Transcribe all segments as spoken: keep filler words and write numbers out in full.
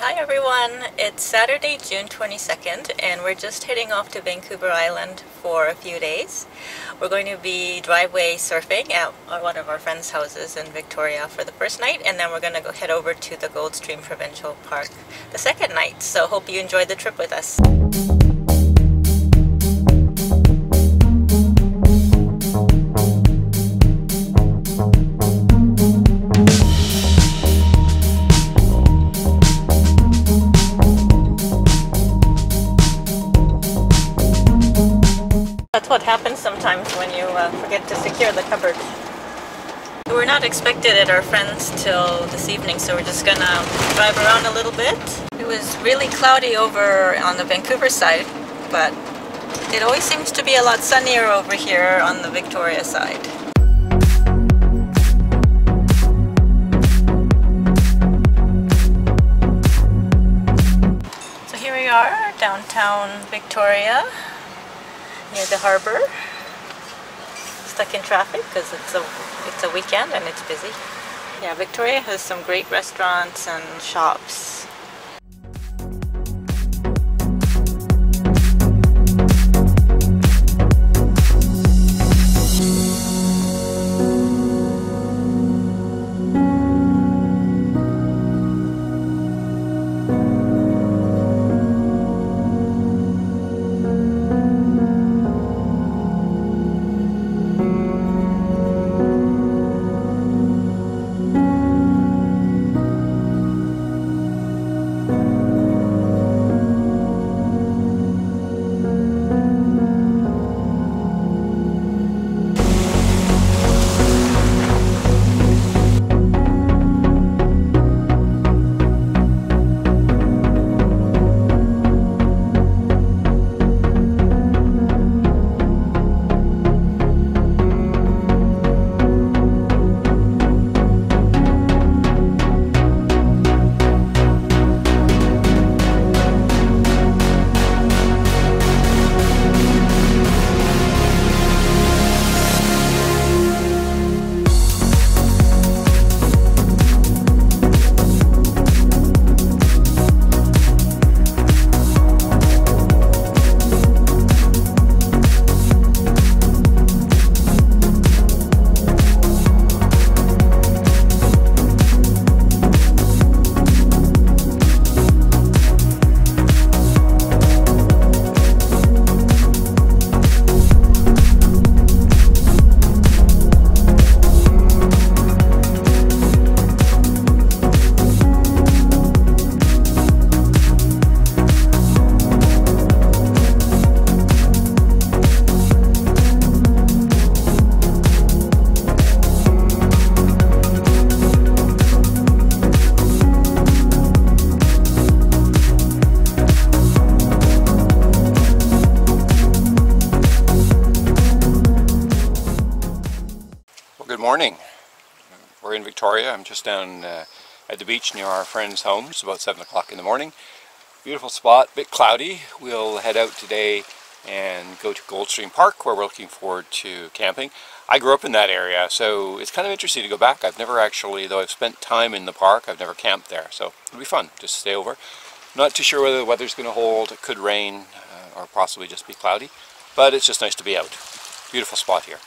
Hi everyone, it's Saturday, June twenty-second, and we're just heading off to Vancouver Island for a few days. We're going to be driveway surfing at one of our friends' houses in Victoria for the first night, and then we're going to go head over to the Goldstream Provincial Park the second night. So hope you enjoy the trip with us. That's what happens sometimes when you uh, forget to secure the cupboard. We're not expected at our friends till this evening, so we're just gonna drive around a little bit. It was really cloudy over on the Vancouver side, but it always seems to be a lot sunnier over here on the Victoria side. So here we are, downtown Victoria, near the harbor. Stuck in traffic because it's a it's a weekend and it's busy. Yeah, Victoria has some great restaurants and shops. I'm just down uh, at the beach near our friends' homes, about seven o'clock in the morning. Beautiful spot, a bit cloudy. We'll head out today and go to Goldstream Park, where we're looking forward to camping. I grew up in that area, so it's kind of interesting to go back. I've never actually, though I've spent time in the park, I've never camped there, so it'll be fun just to stay over. Not too sure whether the weather's going to hold. It could rain uh, or possibly just be cloudy, but it's just nice to be out. Beautiful spot here.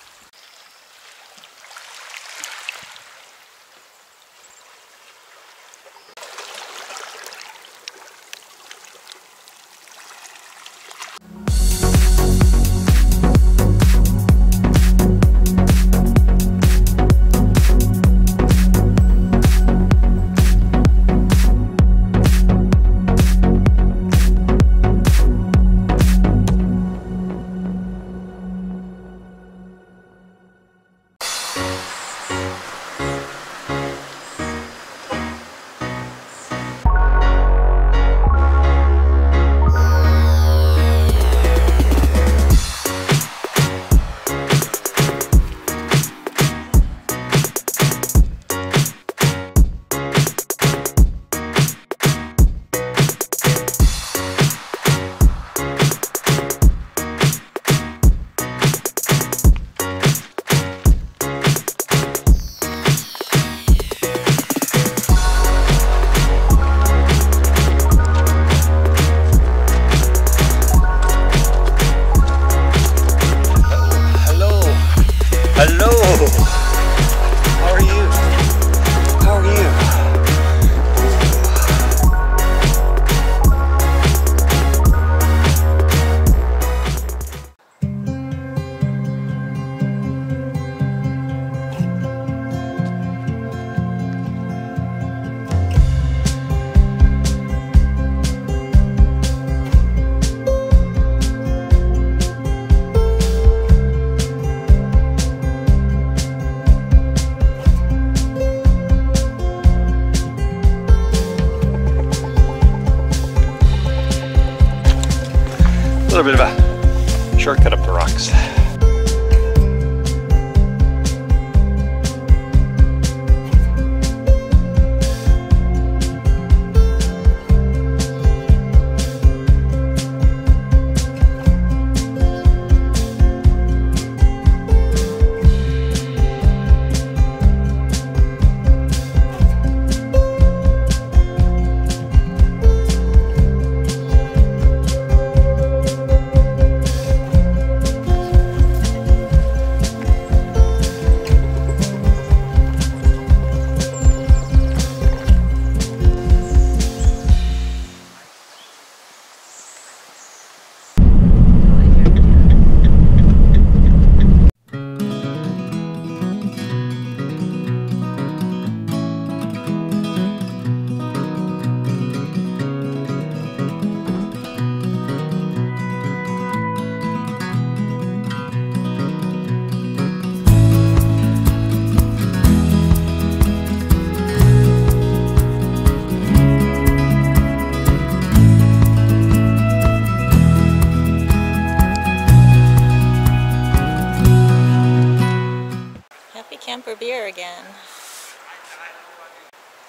little bit of a shortcut up the rocks. Again.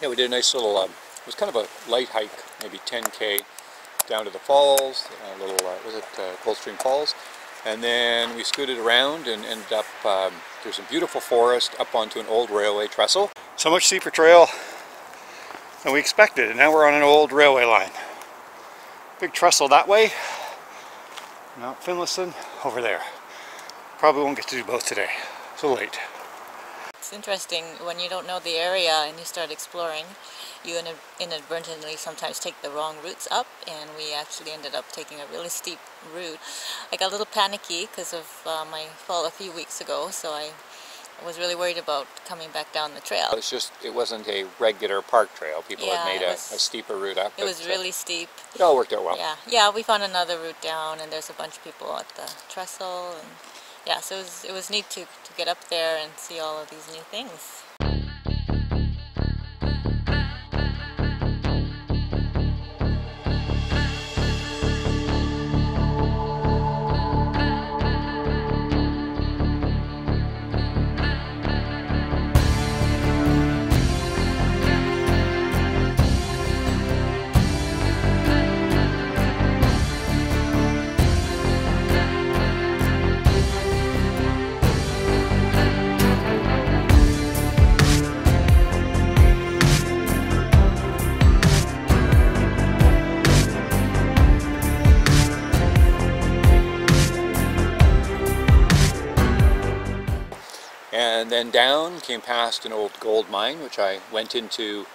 Yeah, we did a nice little, um, it was kind of a light hike, maybe ten K down to the falls, a little, uh, was it uh, Goldstream Falls, and then we scooted around and ended up um, through some beautiful forest up onto an old railway trestle. So much steeper trail than we expected, and now we're on an old railway line. Big trestle that way, Mount Finlayson over there. Probably won't get to do both today, so late. It's interesting when you don't know the area and you start exploring, you inadvertently sometimes take the wrong routes up, and we actually ended up taking a really steep route. I got a little panicky because of uh, my fall a few weeks ago, so I was really worried about coming back down the trail. It's just, it wasn't a regular park trail. People yeah, had made a, was, a steeper route up. It was really so steep. It all worked out well. Yeah, yeah, we found another route down, and there's a bunch of people at the trestle. And yeah, so it was, it was neat to, to get up there and see all of these new things. And then down, came past an old gold mine, which I went into,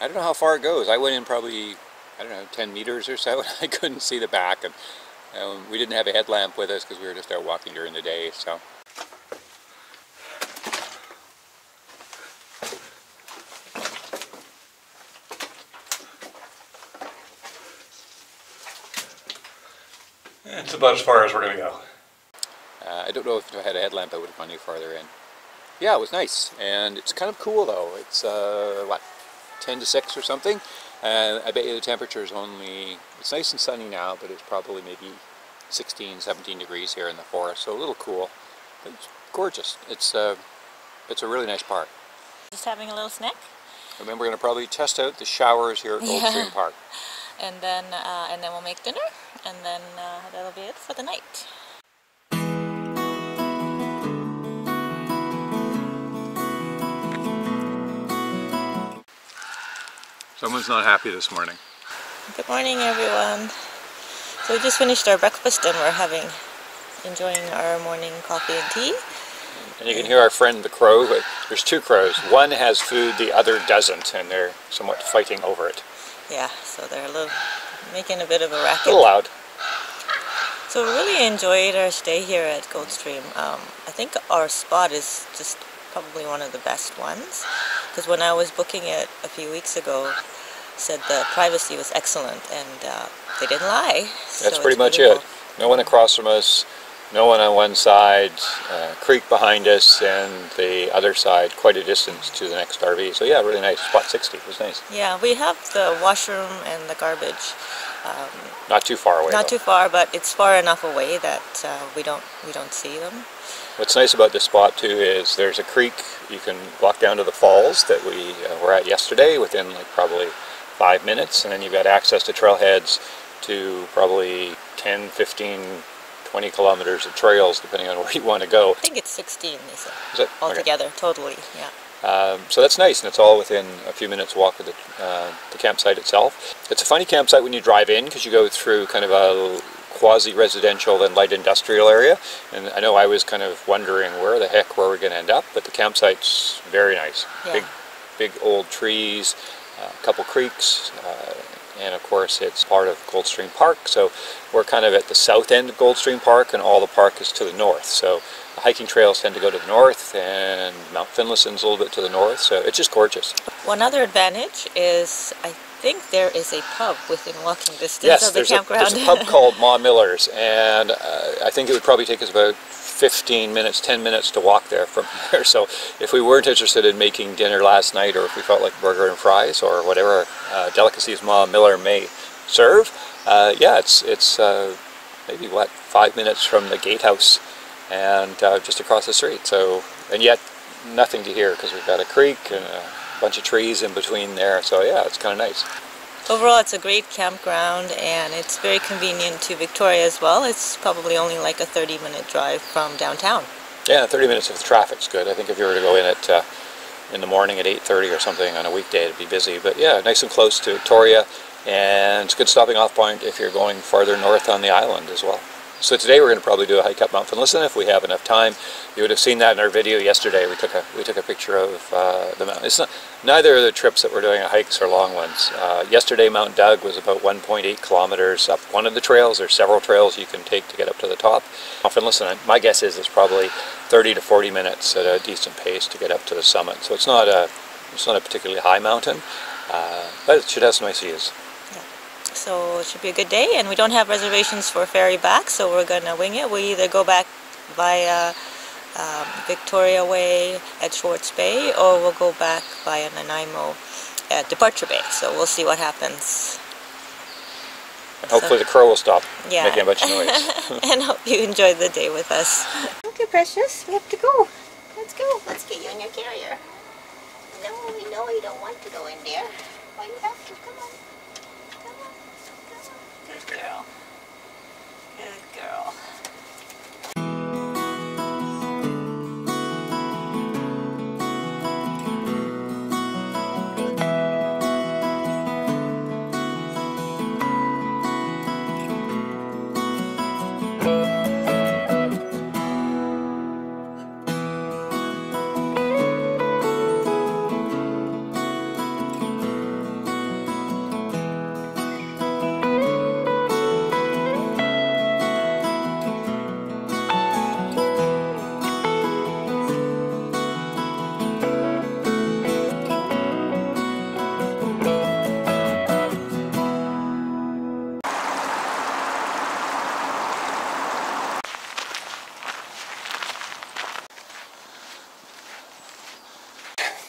I don't know how far it goes. I went in probably, I don't know, ten meters or so, and I couldn't see the back. And um, we didn't have a headlamp with us because we were just out walking during the day, so. It's about as far as we're gonna go. Uh, I don't know if I had a headlamp, I would have gone any farther in. Yeah, it was nice, and it's kind of cool though. It's uh, what, ten to six or something, and uh, I bet you the temperature is only, it's nice and sunny now, but it's probably maybe sixteen, seventeen degrees here in the forest, so a little cool, but it's gorgeous. It's, uh, it's a really nice park. Just having a little snack. And then we're going to probably test out the showers here at Goldstream yeah. Park. And then, uh, and then we'll make dinner, and then uh, that'll be it for the night. Someone's not happy this morning. Good morning, everyone. So we just finished our breakfast and we're having, enjoying our morning coffee and tea. And you can hear our friend the crow. There's two crows. One has food, the other doesn't, and they're somewhat fighting over it. Yeah, so they're a little, making a bit of a racket. A little loud. So we really enjoyed our stay here at Goldstream. Um, I think our spot is just probably one of the best ones, because when I was booking it a few weeks ago, said the privacy was excellent, and uh, they didn't lie. That's so pretty much it. No one across from us, no one on one side, uh, creek behind us, and the other side quite a distance to the next R V. So yeah, really nice. Spot sixty was nice. Yeah, we have the washroom and the garbage Um, not too far away. Not though. too far, but it's far enough away that uh, we don't we don't see them. What's nice about this spot too is there's a creek. You can walk down to the falls that we uh, were at yesterday within like probably five minutes, and then you've got access to trailheads to probably ten, fifteen, twenty kilometers of trails depending on where you want to go. I think it's sixteen, they said, is it? Altogether, okay. Totally, yeah. Um, so that's nice, and it's all within a few minutes walk of the, uh, the campsite itself. It's a funny campsite when you drive in because you go through kind of a quasi-residential and light industrial area, and I know I was kind of wondering where the heck were we going to end up, but the campsite's very nice. Yeah. Big, big old trees, a uh, couple creeks, uh, and of course it's part of Goldstream Park, so we're kind of at the south end of Goldstream Park, and all the park is to the north. So the hiking trails tend to go to the north, and Mount Finlayson's a little bit to the north, so it's just gorgeous. One other advantage is I think there is a pub within walking distance yes, of the there's campground. A, there's a pub called Ma Miller's, and uh, I think it would probably take us about fifteen minutes, ten minutes to walk there from there. So if we weren't interested in making dinner last night, or if we felt like burger and fries or whatever uh, delicacies Ma Miller may serve, uh, yeah, it's it's uh, maybe what five minutes from the gatehouse and uh, just across the street. So and yet nothing to hear because we've got a creek and a bunch of trees in between there. So yeah, it's kind of nice. Overall, it's a great campground, and it's very convenient to Victoria as well. It's probably only like a thirty minute drive from downtown. Yeah, thirty minutes if the traffic's good. I think if you were to go in at uh, in the morning at eight thirty or something on a weekday, it'd be busy. But yeah, nice and close to Victoria, and it's a good stopping off point if you're going farther north on the island as well. So today we're going to probably do a hike up Mount Finlayson if we have enough time. You would have seen that in our video yesterday. We took a we took a picture of uh, the mountain. It's not neither of the trips that we're doing are hikes or long ones. Uh, yesterday Mount Doug was about one point eight kilometers up one of the trails. There's several trails you can take to get up to the top. Mount Finlayson, my guess is it's probably thirty to forty minutes at a decent pace to get up to the summit. So it's not a it's not a particularly high mountain, uh, but it should have some nice views. So it should be a good day, and we don't have reservations for ferry back, so we're going to wing it. We either go back via um, Victoria Way at Schwartz Bay, or we'll go back via Nanaimo at Departure Bay. So we'll see what happens. And hopefully so, the crow will stop yeah. making a bunch of noise. And hope you enjoyed the day with us. Okay, precious, we have to go. Let's go. Let's get you in your carrier. No, we know you don't want to go in there, but you have to. Come on. Good girl. Good girl.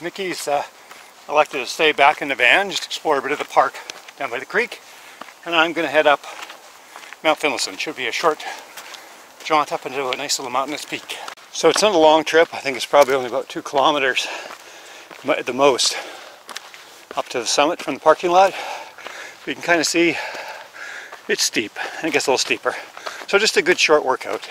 Nikki's uh, elected to stay back in the van, just explore a bit of the park down by the creek, and I'm going to head up Mount Finlayson. Should be a short jaunt up into a nice little mountainous peak. So it's not a long trip. I think it's probably only about two kilometers at the most up to the summit from the parking lot. But you can kind of see it's steep, and it gets a little steeper. So just a good short workout.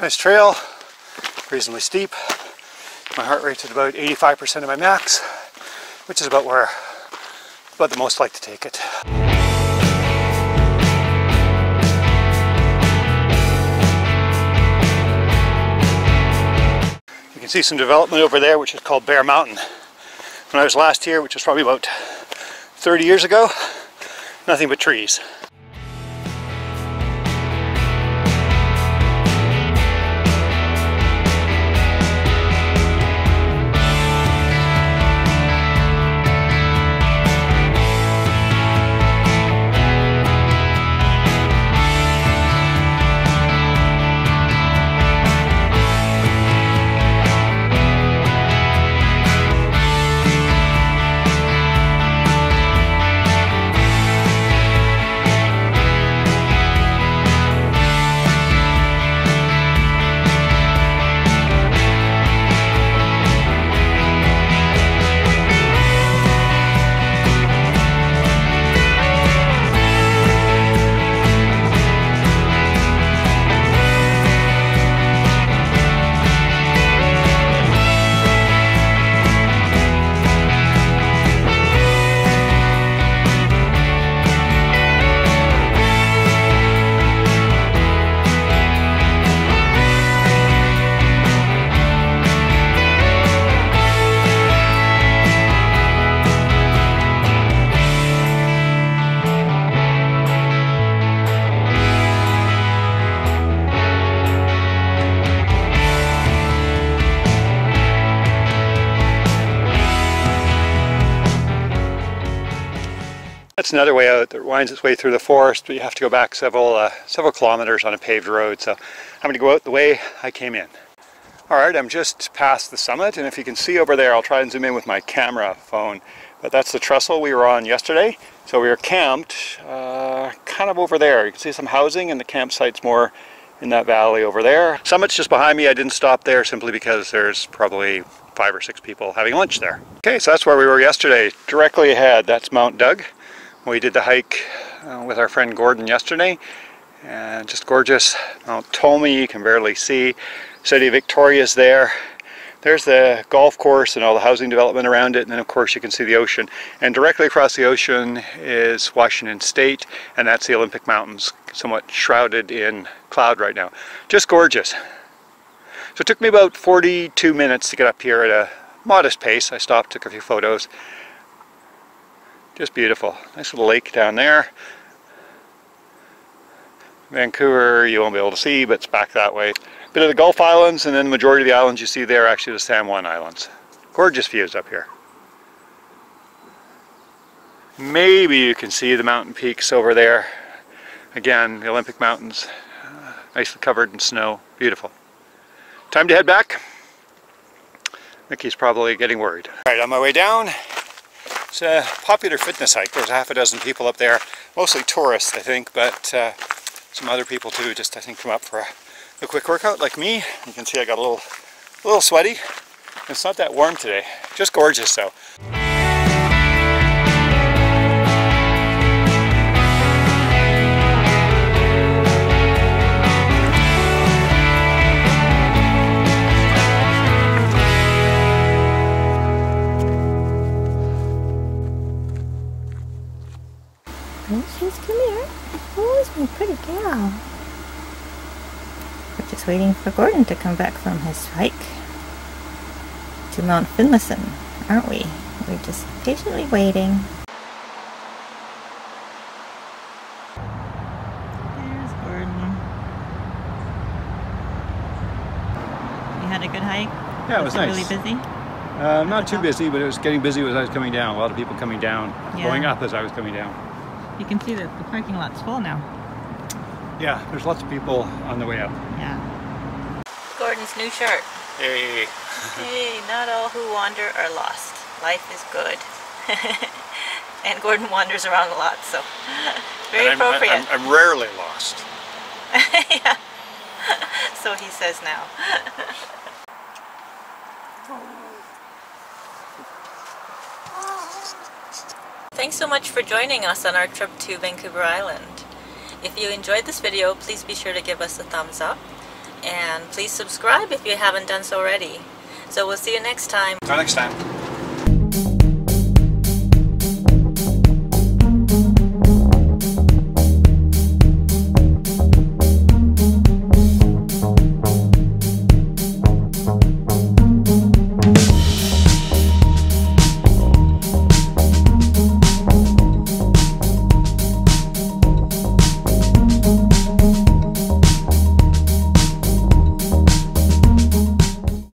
Nice trail, reasonably steep. My heart rate's at about eighty-five percent of my max, which is about where about the most like to take it. You can see some development over there, which is called Bear Mountain. When I was last here, which was probably about thirty years ago, nothing but trees. That's another way out that winds its way through the forest, but you have to go back several uh, several kilometers on a paved road. So I'm going to go out the way I came in. All right, I'm just past the summit, and if you can see over there, I'll try and zoom in with my camera phone. But that's the trestle we were on yesterday. So we were camped uh, kind of over there. You can see some housing, and the campsite's more in that valley over there. Summit's just behind me. I didn't stop there simply because there's probably five or six people having lunch there. Okay, so that's where we were yesterday. Directly ahead, that's Mount Doug. We did the hike uh, with our friend Gordon yesterday, and just gorgeous. Mount Tolmy, you can barely see. City of Victoria's there. There's the golf course and all the housing development around it, and then of course you can see the ocean. And directly across the ocean is Washington State, and that's the Olympic Mountains, somewhat shrouded in cloud right now. Just gorgeous. So it took me about forty-two minutes to get up here at a modest pace. I stopped, took a few photos. Just beautiful. Nice little lake down there. Vancouver, you won't be able to see, but it's back that way. Bit of the Gulf Islands, and then the majority of the islands you see there are actually the San Juan Islands. Gorgeous views up here. Maybe you can see the mountain peaks over there. Again, the Olympic Mountains, uh, nicely covered in snow. Beautiful. Time to head back. Mickey's probably getting worried. All right, on my way down. It's a popular fitness hike. There's half a dozen people up there, mostly tourists, I think, but uh, some other people too, just I think come up for a, a quick workout like me. You can see I got a little, a little sweaty. It's not that warm today. Just gorgeous though. Waiting for Gordon to come back from his hike to Mount Finlayson, aren't we? We're just patiently waiting. There's Gordon. You had a good hike? Yeah, it was, was nice. It really busy? Uh, not too busy, but it was getting busy as I was coming down. A lot of people coming down, yeah. Going up as I was coming down. You can see that the parking lot's full now. Yeah, there's lots of people on the way up. Yeah. Gordon's new shirt. Hey! Hey, not all who wander are lost. Life is good. And Gordon wanders around a lot, so very I'm, appropriate. I'm, I'm, I'm rarely lost. Yeah, so he says now. Thanks so much for joining us on our trip to Vancouver Island. If you enjoyed this video, please be sure to give us a thumbs up. And please subscribe if you haven't done so already. So we'll see you next time. Till next time.